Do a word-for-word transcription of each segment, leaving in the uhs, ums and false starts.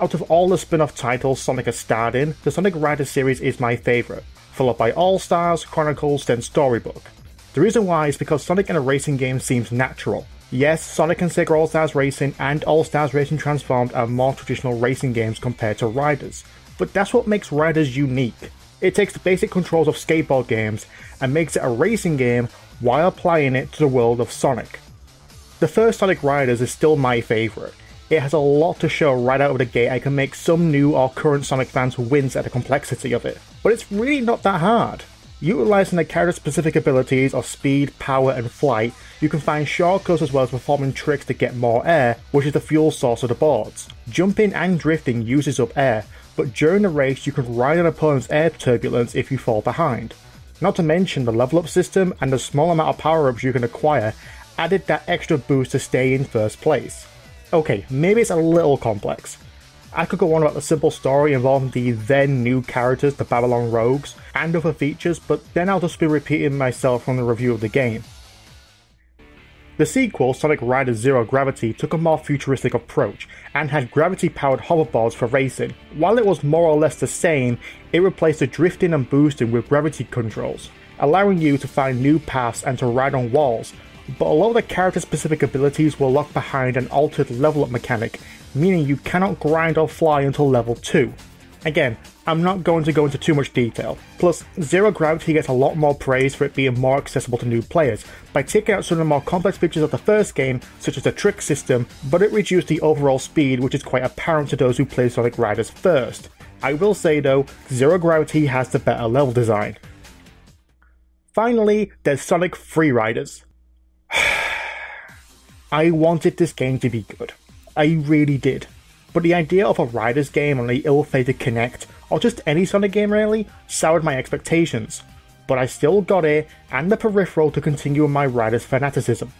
Out of all the spin-off titles Sonic has starred in, the Sonic Riders series is my favourite, followed by All-Stars, Chronicles, then Storybook. The reason why is because Sonic in a racing game seems natural. Yes, Sonic and SEGA All-Stars Racing and All-Stars Racing Transformed are more traditional racing games compared to Riders, but that's what makes Riders unique. It takes the basic controls of skateboard games and makes it a racing game while applying it to the world of Sonic. The first Sonic Riders is still my favourite. It has a lot to show right out of the gate and can make some new or current Sonic fans wince at the complexity of it. But it's really not that hard. Utilising the character specific abilities of speed, power and flight, you can find shortcuts as well as performing tricks to get more air, which is the fuel source of the boards. Jumping and drifting uses up air, but during the race you can ride an opponent's air turbulence if you fall behind. Not to mention the level up system and the small amount of power-ups you can acquire added that extra boost to stay in first place. Okay, maybe it's a little complex. I could go on about the simple story involving the then new characters, the Babylon Rogues, and other features, but then I'll just be repeating myself from the review of the game. The sequel, Sonic Riders Zero Gravity, took a more futuristic approach, and had gravity-powered hoverboards for racing. While it was more or less the same, it replaced the drifting and boosting with gravity controls, allowing you to find new paths and to ride on walls, but a lot of the character-specific abilities were locked behind an altered level-up mechanic, meaning you cannot grind or fly until level two. Again, I'm not going to go into too much detail. Plus, Zero Gravity gets a lot more praise for it being more accessible to new players, by taking out some of the more complex features of the first game, such as the trick system, but it reduced the overall speed, which is quite apparent to those who played Sonic Riders first. I will say though, Zero Gravity has the better level design. Finally, there's Sonic Free Riders. I wanted this game to be good. I really did. But the idea of a Riders game on the ill-fated Kinect, or just any Sonic game really, soured my expectations. But I still got it and the peripheral to continue my Riders fanaticism.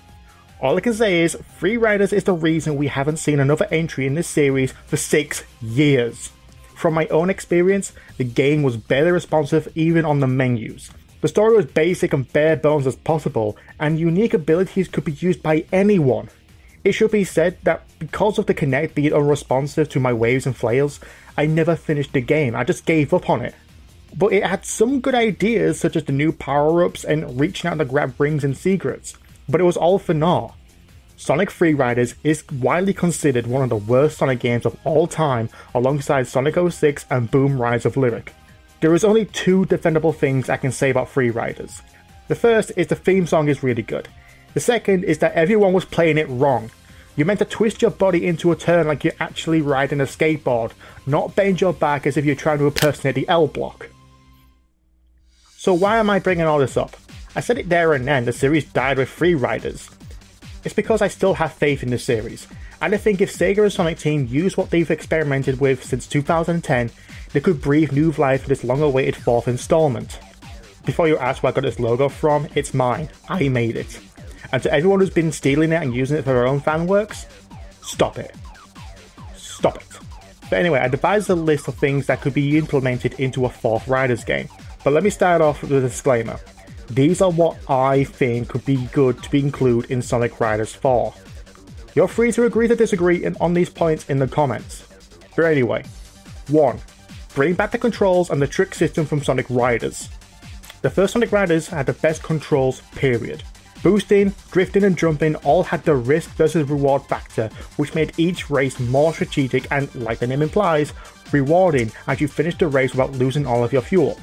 All I can say is, Free Riders is the reason we haven't seen another entry in this series for six years. From my own experience, the game was barely responsive even on the menus. The story was basic and bare bones as possible, and unique abilities could be used by anyone. It should be said that because of the Kinect being unresponsive to my waves and flails, I never finished the game, I just gave up on it. But it had some good ideas such as the new power-ups and reaching out to grab rings and secrets, but it was all for naught. Sonic Free Riders is widely considered one of the worst Sonic games of all time alongside Sonic oh six and Boom Rise of Lyric. There is only two defendable things I can say about Free Riders. The first is the theme song is really good. The second is that everyone was playing it wrong. You meant to twist your body into a turn like you're actually riding a skateboard, not bend your back as if you're trying to impersonate the L block. So why am I bringing all this up? I said it there and then, the series died with Free Riders. It's because I still have faith in the series, and I think if SEGA and Sonic Team use what they've experimented with since two thousand ten, they could breathe new life for this long-awaited fourth installment. Before you ask where I got this logo from, it's mine. I made it. And to everyone who's been stealing it and using it for their own fan works, stop it. Stop it. But anyway, I devised a list of things that could be implemented into a fourth Riders game. But let me start off with a disclaimer. These are what I think could be good to be included in Sonic Riders four. You're free to agree to disagree and on these points in the comments. But anyway, one. Bring back the controls and the trick system from Sonic Riders. The first Sonic Riders had the best controls, period. Boosting, drifting and jumping all had the risk versus reward factor, which made each race more strategic and, like the name implies, rewarding as you finished the race without losing all of your fuel.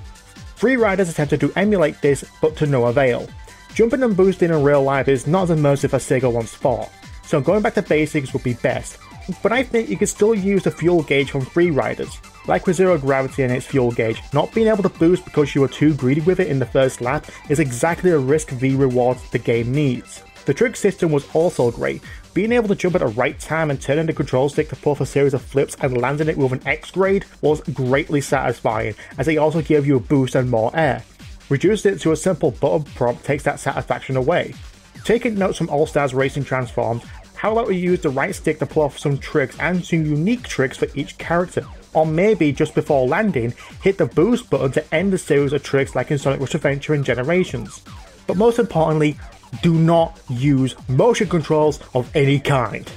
Free Riders attempted to emulate this, but to no avail. Jumping and boosting in real life is not as immersive as SEGA once thought, so going back to basics would be best, but I think you could still use the fuel gauge from Free Riders. Like with Zero Gravity and its fuel gauge, not being able to boost because you were too greedy with it in the first lap is exactly the risk v reward the game needs. The trick system was also great, being able to jump at the right time and turning the control stick to pull off a series of flips and landing it with an X grade was greatly satisfying, as they also gave you a boost and more air. Reducing it to a simple button prompt takes that satisfaction away. Taking notes from All-Stars Racing Transformed, how about we use the right stick to pull off some tricks and some unique tricks for each character? Or maybe, just before landing, hit the boost button to end the series of tricks like in Sonic Rush Adventure and Generations. But most importantly, do not use motion controls of any kind.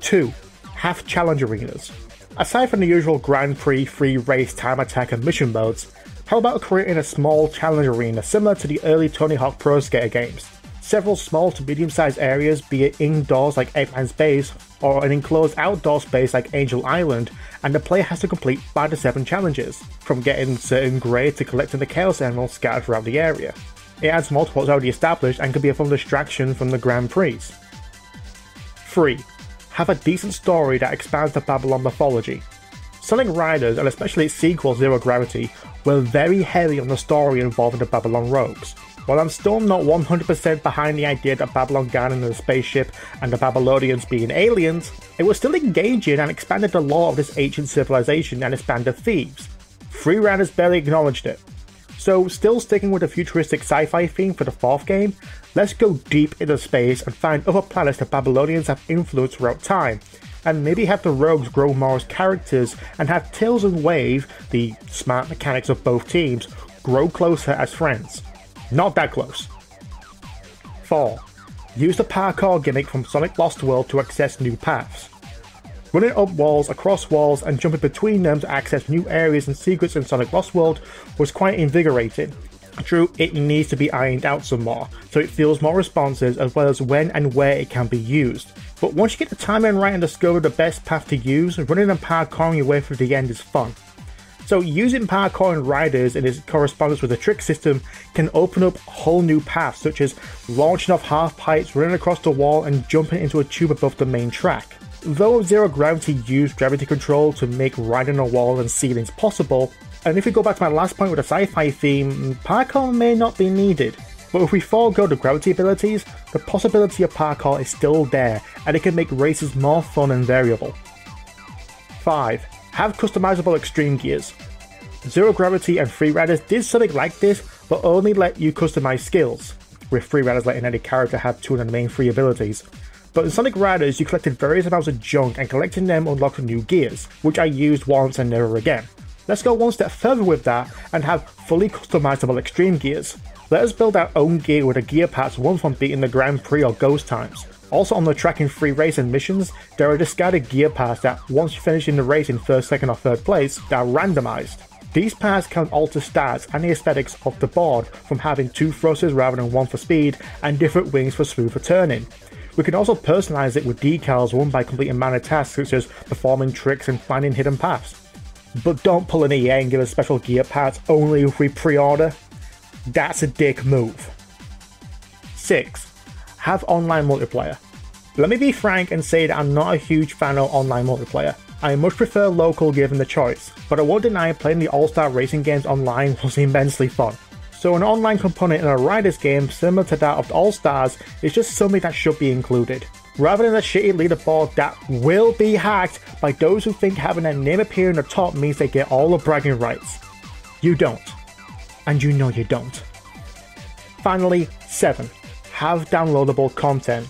two. have challenge arenas. Aside from the usual Grand Prix, free race, time attack and mission modes, how about creating a small challenge arena similar to the early Tony Hawk Pro Skater games? Several small to medium-sized areas, be it indoors like Eggman's Base or an enclosed outdoor space like Angel Island, and the player has to complete five to seven challenges, from getting certain grades to collecting the Chaos Emeralds scattered throughout the area. It adds more to what's already established and can be a fun distraction from the Grand Prix. three. Have a decent story that expands the Babylon mythology. Sonic Riders, and especially its sequel Zero Gravity, were very heavy on the story involving the Babylon Rogues. While I'm still not one hundred percent behind the idea that Babylon Ganon is a spaceship and the Babylonians being aliens, it was still engaging and expanded the lore of this ancient civilization and its band of thieves. Free Riders barely acknowledged it. So, still sticking with the futuristic sci-fi theme for the fourth game, let's go deep into space and find other planets the Babylonians have influenced throughout time, and maybe have the rogues grow more as characters and have Tails and Wave, the smart mechanics of both teams, grow closer as friends. Not that close. four. Use the parkour gimmick from Sonic Lost World to access new paths. Running up walls, across walls, and jumping between them to access new areas and secrets in Sonic Lost World was quite invigorating. True, it needs to be ironed out some more, so it feels more responsive as well as when and where it can be used. But once you get the timing right and discover the best path to use, running and parkouring your way through the end is fun. So using parkour in Riders and its correspondence with the trick system can open up whole new paths, such as launching off half pipes, running across the wall, and jumping into a tube above the main track. Though Zero Gravity used gravity control to make riding on walls and ceilings possible, and if we go back to my last point with a sci-fi theme, parkour may not be needed. But if we forego the gravity abilities, the possibility of parkour is still there, and it can make races more fun and variable. five. Have customizable extreme gears. Zero Gravity and Free Riders did something like this, but only let you customize skills, with Free Riders letting any character have two of the main three abilities. But in Sonic Riders, you collected various amounts of junk, and collecting them unlocked new gears, which I used once and never again. Let's go one step further with that and have fully customizable extreme gears. Let us build our own gear with the gear parts won from beating the Grand Prix or Ghost Times. Also on the track in free race and missions, there are discarded gear parts that, once you finish in the race in first, second or third place, they are randomized. These parts can alter stats and the aesthetics of the board, from having two thrusters rather than one for speed, and different wings for smoother turning. We can also personalize it with decals won by completing minor tasks such as performing tricks and finding hidden paths. But don't pull an E A and give us special gear parts only if we pre-order. That's a dick move. six. Have online multiplayer. Let me be frank and say that I'm not a huge fan of online multiplayer. I much prefer local given the choice, but I won't deny playing the All-Star Racing games online was immensely fun. So an online component in a Riders game similar to that of the All-Stars is just something that should be included, rather than a shitty leaderboard that will be hacked by those who think having their name appear in the top means they get all the bragging rights. You don't. And you know you don't. Finally, seven. Have downloadable content.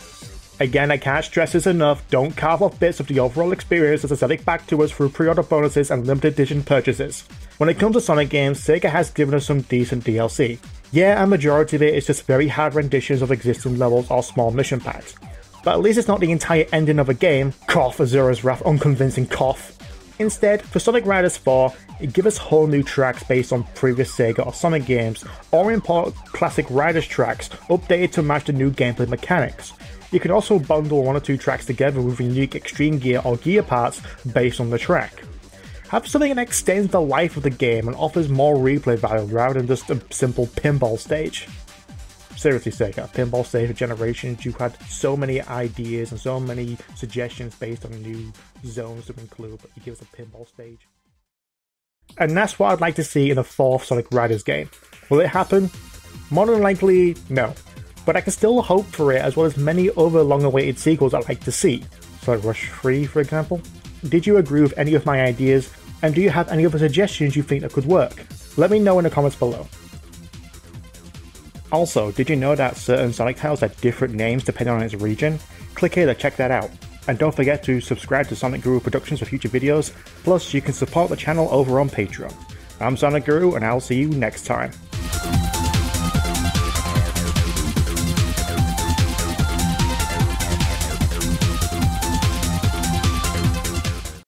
Again, I can't stress this enough, don't carve off bits of the overall experience as I said it back to us through pre-order bonuses and limited edition purchases. When it comes to Sonic games, SEGA has given us some decent D L C. Yeah, a majority of it is just very hard renditions of existing levels or small mission packs. But at least it's not the entire ending of a game, cough, Azura's Wrath, unconvincing cough. Instead, for Sonic Riders four, it gives us whole new tracks based on previous SEGA or Sonic games, or import classic Riders tracks, updated to match the new gameplay mechanics. You can also bundle one or two tracks together with unique extreme gear or gear parts based on the track. Have something that extends the life of the game and offers more replay value rather than just a simple pinball stage. Seriously, SEGA, pinball stage for Generations, you had so many ideas and so many suggestions based on new zones to include, but you give us a pinball stage. And that's what I'd like to see in a fourth Sonic Riders game. Will it happen? More than likely, no. But I can still hope for it, as well as many other long-awaited sequels I'd like to see. Sonic Rush three, for example. Did you agree with any of my ideas, and do you have any other suggestions you think that could work? Let me know in the comments below. Also, did you know that certain Sonic titles have different names depending on its region? Click here to check that out. And don't forget to subscribe to Sonic Guru Productions for future videos, plus you can support the channel over on Patreon. I'm Sonic Guru, and I'll see you next time.